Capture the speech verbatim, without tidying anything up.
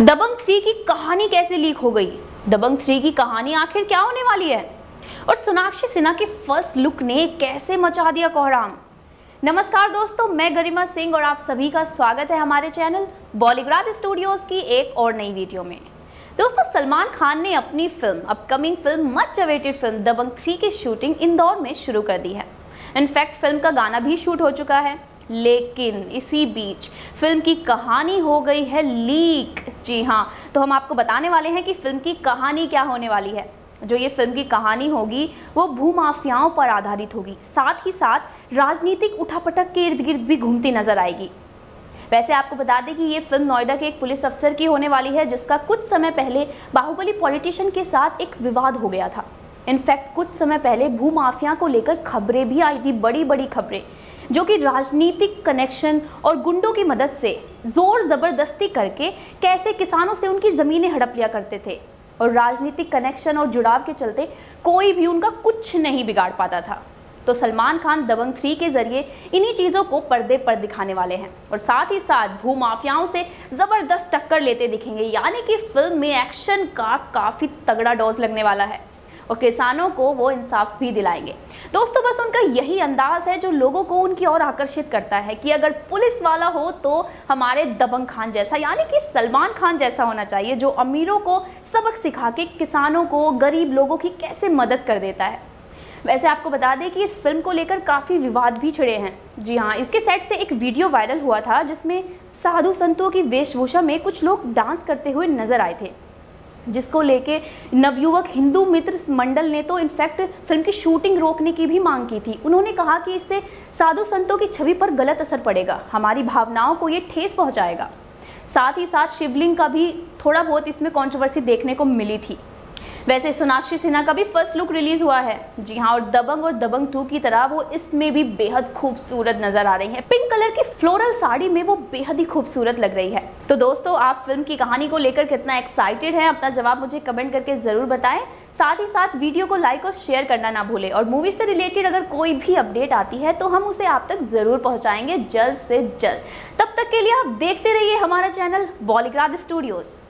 दबंग three की कहानी कैसे लीक हो गई? दबंग थ्री की कहानी आखिर क्या होने वाली है? और सोनाक्षी सिन्हा के फर्स्ट लुक ने कैसे मचा दिया कोहराम? नमस्कार दोस्तों, मैं गरिमा सिंह और आप सभी का स्वागत है हमारे चैनल बॉलीग्राड स्टूडियोज की एक और नई वीडियो में। दोस्तों, सलमान खान ने अपनी film upcoming film much awaited film Dabangg three की शूटिंग इंदौर में शुरू कर दी है। इनफैक्ट फिल्म का गाना भी शूट हो चुका है, लेकिन इसी बीच फिल्म की कहानी हो गई है लीक। जी हाँ, तो हम आपको बताने वाले हैं कि फिल्म की कहानी क्या होने वाली है। जो ये फिल्म की कहानी होगी वो भूमाफियाओं पर आधारित होगी, साथ ही साथ राजनीतिक उठापटक के इर्द गिर्द भी घूमती नजर आएगी। वैसे आपको बता दें कि ये फिल्म नोएडा के एक पुलिस अफसर की होने वाली है, जिसका कुछ समय पहले बाहुबली पॉलिटिशियन के साथ एक विवाद हो गया था। इनफैक्ट कुछ समय पहले भूमाफिया को लेकर खबरें भी आई थी, बड़ी बड़ी खबरें, जो कि राजनीतिक कनेक्शन और गुंडों की मदद से जोर ज़बरदस्ती करके कैसे किसानों से उनकी ज़मीनें हड़प लिया करते थे और राजनीतिक कनेक्शन और जुड़ाव के चलते कोई भी उनका कुछ नहीं बिगाड़ पाता था। तो सलमान खान दबंग थ्री के ज़रिए इन्हीं चीज़ों को पर्दे पर दिखाने वाले हैं और साथ ही साथ भूमाफियाओं से ज़बरदस्त टक्कर लेते दिखेंगे। यानी कि फिल्म में एक्शन का काफ़ी तगड़ा डोज लगने वाला है और किसानों को वो इंसाफ भी दिलाएंगे। दोस्तों, बस उनका यही अंदाज है जो लोगों को उनकी ओर आकर्षित करता है कि अगर पुलिस वाला हो तो हमारे दबंग खान जैसा, यानी कि सलमान खान जैसा होना चाहिए, जो अमीरों को सबक सिखा के किसानों को, गरीब लोगों की कैसे मदद कर देता है। वैसे आपको बता दें कि इस फिल्म को लेकर काफ़ी विवाद भी छिड़े हैं। जी हाँ, इसके सेट से एक वीडियो वायरल हुआ था जिसमें साधु संतों की वेशभूषा में कुछ लोग डांस करते हुए नजर आए थे, जिसको लेके नवयुवक हिंदू मित्र मंडल ने तो इनफैक्ट फिल्म की शूटिंग रोकने की भी मांग की थी। उन्होंने कहा कि इससे साधु संतों की छवि पर गलत असर पड़ेगा, हमारी भावनाओं को ये ठेस पहुंचाएगा। साथ ही साथ शिवलिंग का भी थोड़ा बहुत इसमें कंट्रोवर्सी देखने को मिली थी। वैसे सोनाक्षी सिन्हा का भी फर्स्ट लुक रिलीज़ हुआ है। जी हाँ, और दबंग और दबंग टू की तरह वो इसमें भी बेहद खूबसूरत नज़र आ रही है। पिंक कलर की फ्लोरल साड़ी में वो बेहद ही खूबसूरत लग रही है। तो दोस्तों, आप फिल्म की कहानी को लेकर कितना एक्साइटेड हैं? अपना जवाब मुझे कमेंट करके ज़रूर बताएं। साथ ही साथ वीडियो को लाइक और शेयर करना ना भूलें और मूवी से रिलेटेड अगर कोई भी अपडेट आती है तो हम उसे आप तक ज़रूर पहुँचाएँगे जल्द से जल्द। तब तक के लिए आप देखते रहिए हमारा चैनल बॉलीग्राड स्टूडियोज़।